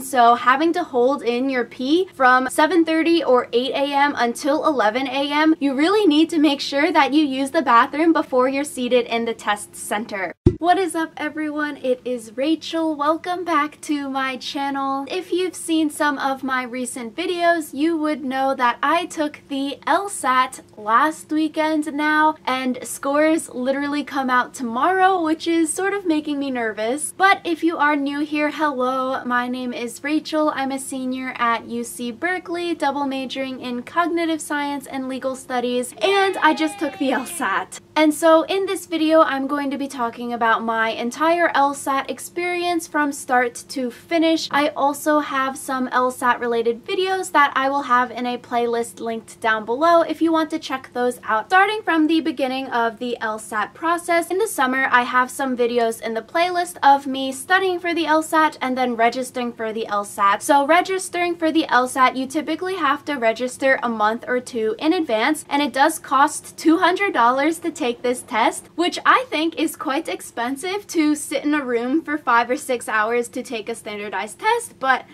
So having to hold in your pee from 7:30 or 8 a.m. until 11 a.m., you really need to make sure that you use the bathroom before you're seated in the test center. What is up, everyone? It is Rachel. Welcome back to my channel. If you've seen some of my recent videos, you would know that I took the LSAT last weekend now, and scores literally come out tomorrow, which is sort of making me nervous. But if you are new here, hello, my name is Rachel. I'm a senior at UC Berkeley, double majoring in Cognitive Science and Legal Studies, and I just took the LSAT. And so in this video, I'm going to be talking about my entire LSAT experience from start to finish. I also have some LSAT related videos that I will have in a playlist linked down below if you want to check those out. Starting from the beginning of the LSAT process, in the summer I have some videos in the playlist of me studying for the LSAT and then registering for the LSAT. So registering for the LSAT, you typically have to register a month or two in advance, and it does cost $200 to take this test, which I think is quite expensive to sit in a room for 5 or 6 hours to take a standardized test, but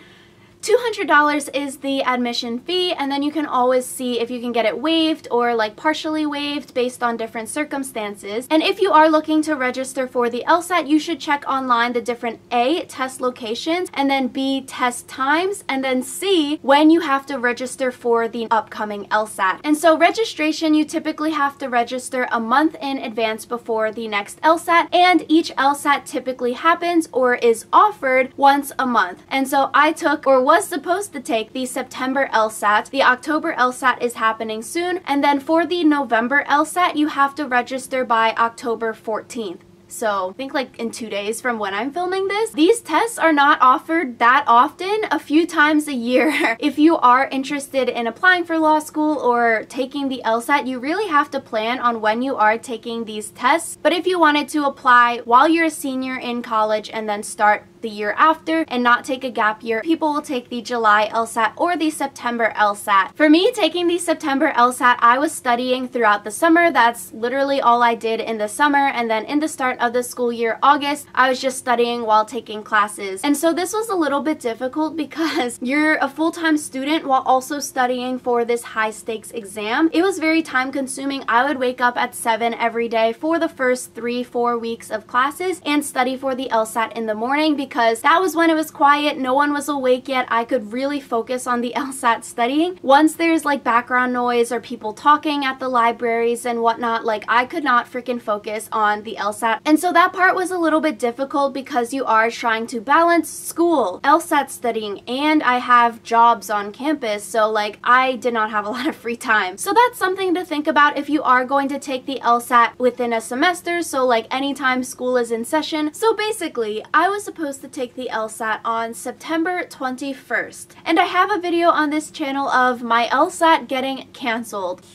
$200 is the admission fee, and then you can always see if you can get it waived or like partially waived based on different circumstances. And if you are looking to register for the LSAT, you should check online the different A, test locations, and then B, test times, and then C, when you have to register for the upcoming LSAT. And so registration, you typically have to register a month in advance before the next LSAT, and each LSAT typically happens or is offered once a month. And so I took, or was supposed to take, the September LSAT. The October LSAT is happening soon, and then for the November LSAT, you have to register by October 14th. So I think like in 2 days from when I'm filming this. These tests are not offered that often, a few times a year. If you are interested in applying for law school or taking the LSAT, you really have to plan on when you are taking these tests. But if you wanted to apply while you're a senior in college and then start the year after and not take a gap year, people will take the July LSAT or the September LSAT. For me, taking the September LSAT, I was studying throughout the summer. That's literally all I did in the summer, and then in the start of the school year, August, I was just studying while taking classes. And so this was a little bit difficult because you're a full-time student while also studying for this high-stakes exam. It was very time-consuming. I would wake up at 7 every day for the first 3-4 weeks of classes and study for the LSAT in the morning because that was when it was quiet, no one was awake yet, I could really focus on the LSAT studying. Once there's like background noise or people talking at the libraries and whatnot, like I could not freaking focus on the LSAT. And so that part was a little bit difficult because you are trying to balance school, LSAT studying, and I have jobs on campus, so like I did not have a lot of free time. So that's something to think about if you are going to take the LSAT within a semester, so like anytime school is in session. So basically, I was supposed to take the LSAT on September 21st. And I have a video on this channel of my LSAT getting canceled.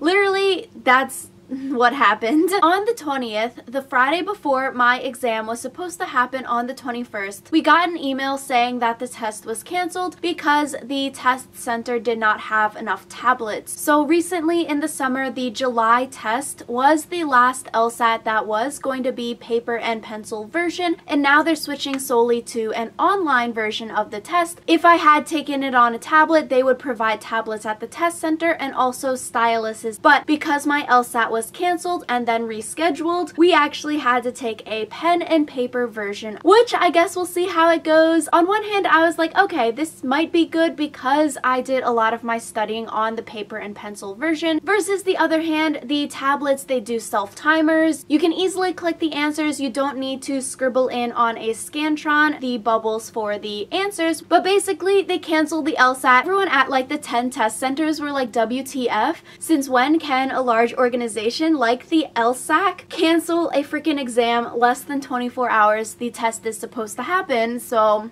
Literally, that's what happened. On the 20th, the Friday before my exam was supposed to happen on the 21st, we got an email saying that the test was canceled because the test center did not have enough tablets. So recently in the summer, the July test was the last LSAT that was going to be paper and pencil version, and now they're switching solely to an online version of the test. If I had taken it on a tablet, they would provide tablets at the test center and also styluses, but because my LSAT was canceled and then rescheduled, we actually had to take a pen and paper version, which I guess we'll see how it goes. On one hand, I was like, okay, this might be good because I did a lot of my studying on the paper and pencil version, versus the other hand, the tablets, they do self-timers. You can easily click the answers. You don't need to scribble in on a Scantron the bubbles for the answers, but basically they canceled the LSAT. Everyone at like the 10 test centers were like, WTF, since when can a large organization like the LSAC cancel a freaking exam less than 24 hours the test is supposed to happen? So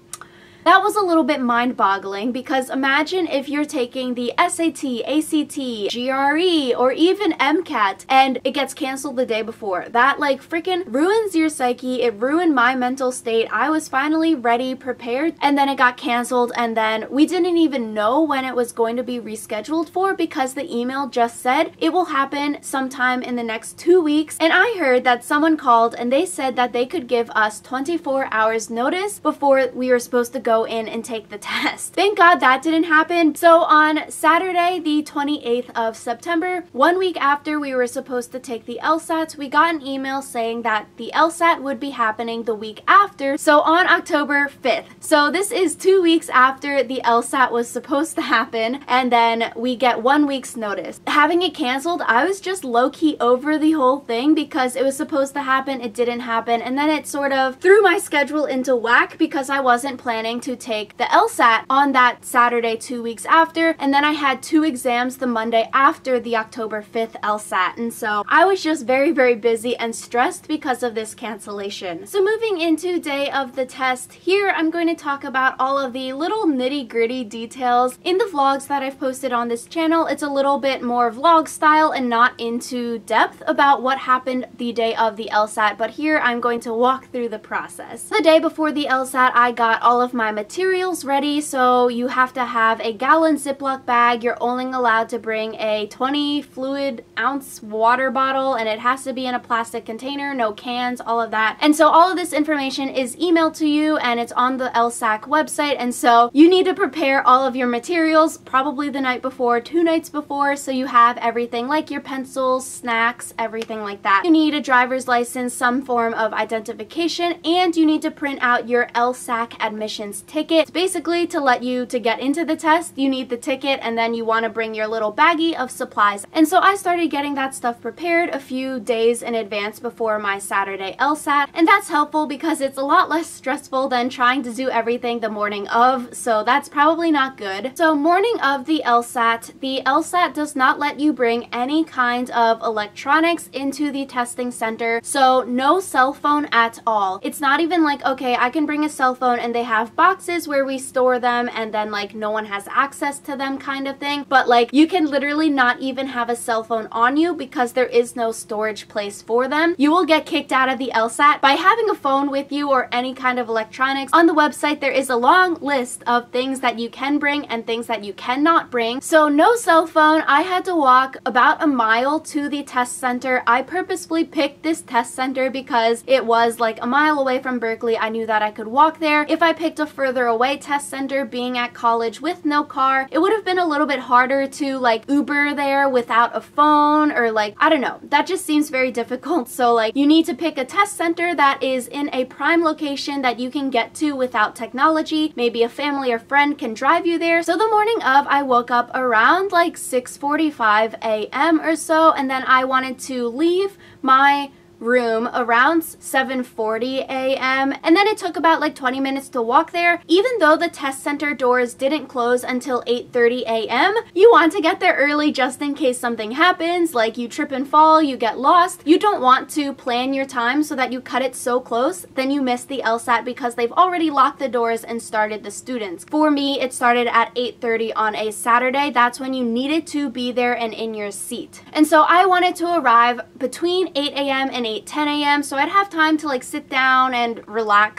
that was a little bit mind-boggling because imagine if you're taking the SAT, ACT, GRE, or even MCAT and it gets canceled the day before. That like freaking ruins your psyche. It ruined my mental state. I was finally ready, prepared, and then it got canceled, and then we didn't even know when it was going to be rescheduled for because the email just said it will happen sometime in the next 2 weeks. And I heard that someone called and they said that they could give us 24 hours notice before we were supposed to go go in and take the test. Thank God that didn't happen. So on Saturday, the 28th of September, 1 week after we were supposed to take the LSATs, we got an email saying that the LSAT would be happening the week after, so on October 5th. So this is 2 weeks after the LSAT was supposed to happen, and then we get 1 week's notice. Having it canceled, I was just low-key over the whole thing because it was supposed to happen, it didn't happen, and then it sort of threw my schedule into whack because I wasn't planning to take the LSAT on that Saturday 2 weeks after, and then I had two exams the Monday after the October 5th LSAT, and so I was just very, very busy and stressed because of this cancellation. So moving into day of the test, here I'm going to talk about all of the little nitty-gritty details in the vlogs that I've posted on this channel. It's a little bit more vlog style and not into depth about what happened the day of the LSAT, but here I'm going to walk through the process. The day before the LSAT, I got all of my materials ready, so you have to have a gallon Ziploc bag. You're only allowed to bring a 20 fluid ounce water bottle, and it has to be in a plastic container, no cans, all of that. And so all of this information is emailed to you and it's on the LSAC website, and so you need to prepare all of your materials probably the night before, 2 nights before, so you have everything like your pencils, snacks, everything like that. You need a driver's license, some form of identification, and you need to print out your LSAC admissions ticket. It's basically to let you to get into the test, you need the ticket, and then you want to bring your little baggie of supplies. And so I started getting that stuff prepared a few days in advance before my Saturday LSAT, and that's helpful because it's a lot less stressful than trying to do everything the morning of, so that's probably not good. So morning of the LSAT does not let you bring any kind of electronics into the testing center, so no cell phone at all. It's not even like, okay, I can bring a cell phone and they have boxes where we store them and then like no one has access to them kind of thing, but like you can literally not even have a cell phone on you because there is no storage place for them. You will get kicked out of the LSAT by having a phone with you or any kind of electronics. On the website there is a long list of things that you can bring and things that you cannot bring. So no cell phone. I had to walk about a mile to the test center. I purposefully picked this test center because it was like a mile away from Berkeley. I knew that I could walk there. If I picked a further away test center, being at college with no car, it would have been a little bit harder to like Uber there without a phone, or like, I don't know, that just seems very difficult. So like you need to pick a test center that is in a prime location that you can get to without technology. Maybe a family or friend can drive you there. So the morning of, I woke up around like 6:45 a.m. or so, and then I wanted to leave my room around 7:40 a.m. and then it took about like 20 minutes to walk there. Even though the test center doors didn't close until 8:30 a.m. you want to get there early just in case something happens, like you trip and fall, you get lost. You don't want to plan your time so that you cut it so close then you miss the LSAT because they've already locked the doors and started the students. For me, it started at 8:30 on a Saturday. That's when you needed to be there and in your seat, and so I wanted to arrive between 8 a.m. and 10 a.m. so I'd have time to like sit down and relax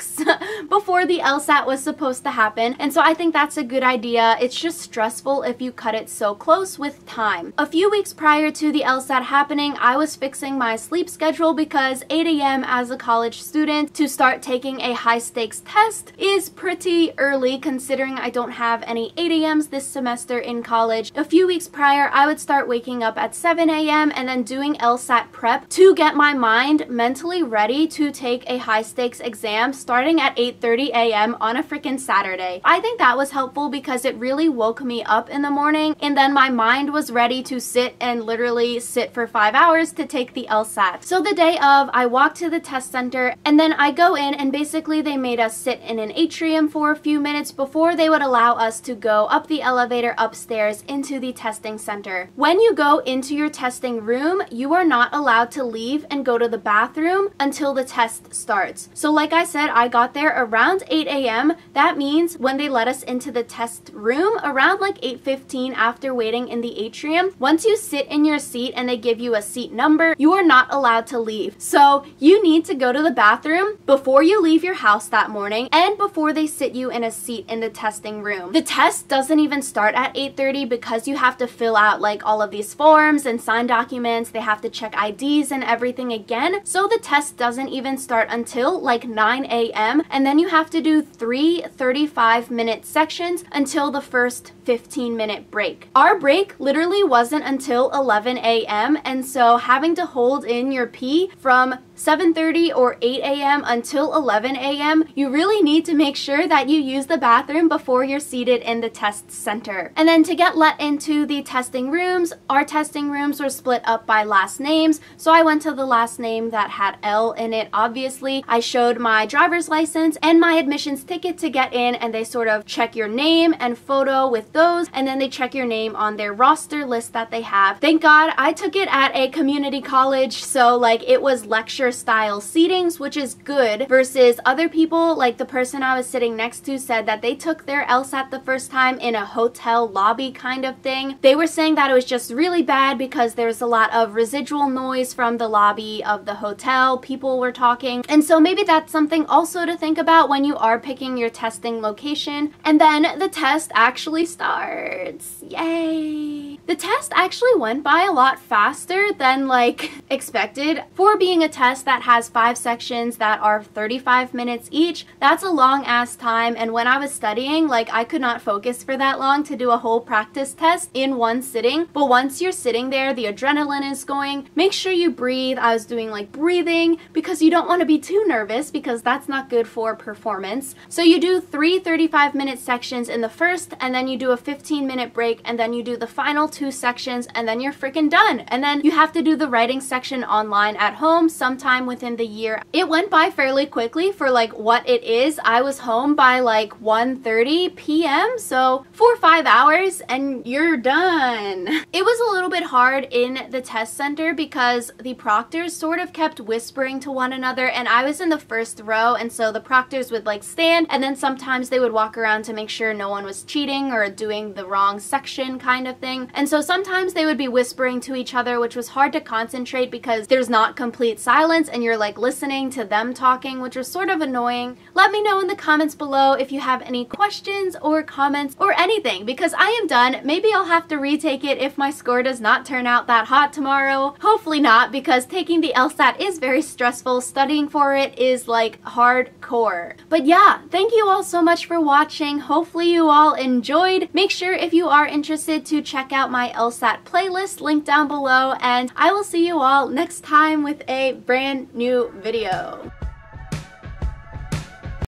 before the LSAT was supposed to happen. And so I think that's a good idea. It's just stressful if you cut it so close with time. A few weeks prior to the LSAT happening, I was fixing my sleep schedule because 8 a.m. as a college student to start taking a high stakes test is pretty early considering I don't have any 8 a.m.s this semester in college. A few weeks prior, I would start waking up at 7 a.m. and then doing LSAT prep to get my mind mentally ready to take a high stakes exam starting at 8:30 a.m. on a freaking Saturday. I think that was helpful because it really woke me up in the morning, and then my mind was ready to sit and literally sit for 5 hours to take the LSAT. So the day of, I walked to the test center and then I go in, and basically they made us sit in an atrium for a few minutes before they would allow us to go up the elevator upstairs into the testing center. When you go into your testing room, you are not allowed to leave and go to the bathroom until the test starts. So like I said, I got there around 8 a.m. That means when they let us into the test room around like 8:15 after waiting in the atrium, once you sit in your seat and they give you a seat number, you are not allowed to leave. So you need to go to the bathroom before you leave your house that morning and before they sit you in a seat in the testing room. The test doesn't even start at 8:30 because you have to fill out like all of these forms and sign documents. They have to check IDs and everything again. 10. So the test doesn't even start until like 9 a.m. and then you have to do 3 35-minute sections until the first 15-minute break. Our break literally wasn't until 11 a.m. and so having to hold in your pee from 7:30 or 8 a.m. until 11 a.m., you really need to make sure that you use the bathroom before you're seated in the test center. And then to get let into the testing rooms, our testing rooms were split up by last names, so I went to the last name that had L in it, obviously. I showed my driver's license and my admissions ticket to get in, and they sort of check your name and photo with those, and then they check your name on their roster list that they have. Thank God I took it at a community college, so like it was lecture style seatings, which is good versus other people. Like the person I was sitting next to said that they took their LSAT the first time in a hotel lobby kind of thing. They were saying that it was just really bad because there was a lot of residual noise from the lobby of the hotel. People were talking. And so maybe that's something also to think about when you are picking your testing location. And then the test actually starts. Yay! The test actually went by a lot faster than like expected. For being a test that has 5 sections that are 35 minutes each, that's a long ass time, and when I was studying, like I could not focus for that long to do a whole practice test in one sitting. But once you're sitting there, the adrenaline is going. Make sure you breathe. I was doing like breathing because you don't want to be too nervous because that's not good for performance. So you do 3 35-minute sections in the first, and then you do a 15-minute break, and then you do the final 2 sections, and then you're freaking done. And then you have to do the writing section online at home sometime within the year. It went by fairly quickly for like what it is. I was home by like 1:30 p.m. so 4 or 5 hours and you're done. It was a little bit hard in the test center because the proctors sort of kept whispering to one another, and I was in the first row, and so the proctors would like stand, and then sometimes they would walk around to make sure no one was cheating or doing the wrong section kind of thing. And so sometimes they would be whispering to each other, which was hard to concentrate because there's not complete silence and you're like listening to them talking, which was sort of annoying. Let me know in the comments below if you have any questions or comments or anything, because I am done. Maybe I'll have to retake it if my score does not turn out that hot tomorrow. Hopefully not, because taking the LSAT is very stressful. Studying for it is like hardcore. But yeah, thank you all so much for watching. Hopefully you all enjoyed. Make sure if you are interested to check out my LSAT playlist, linked down below, and I will see you all next time with a brand new video.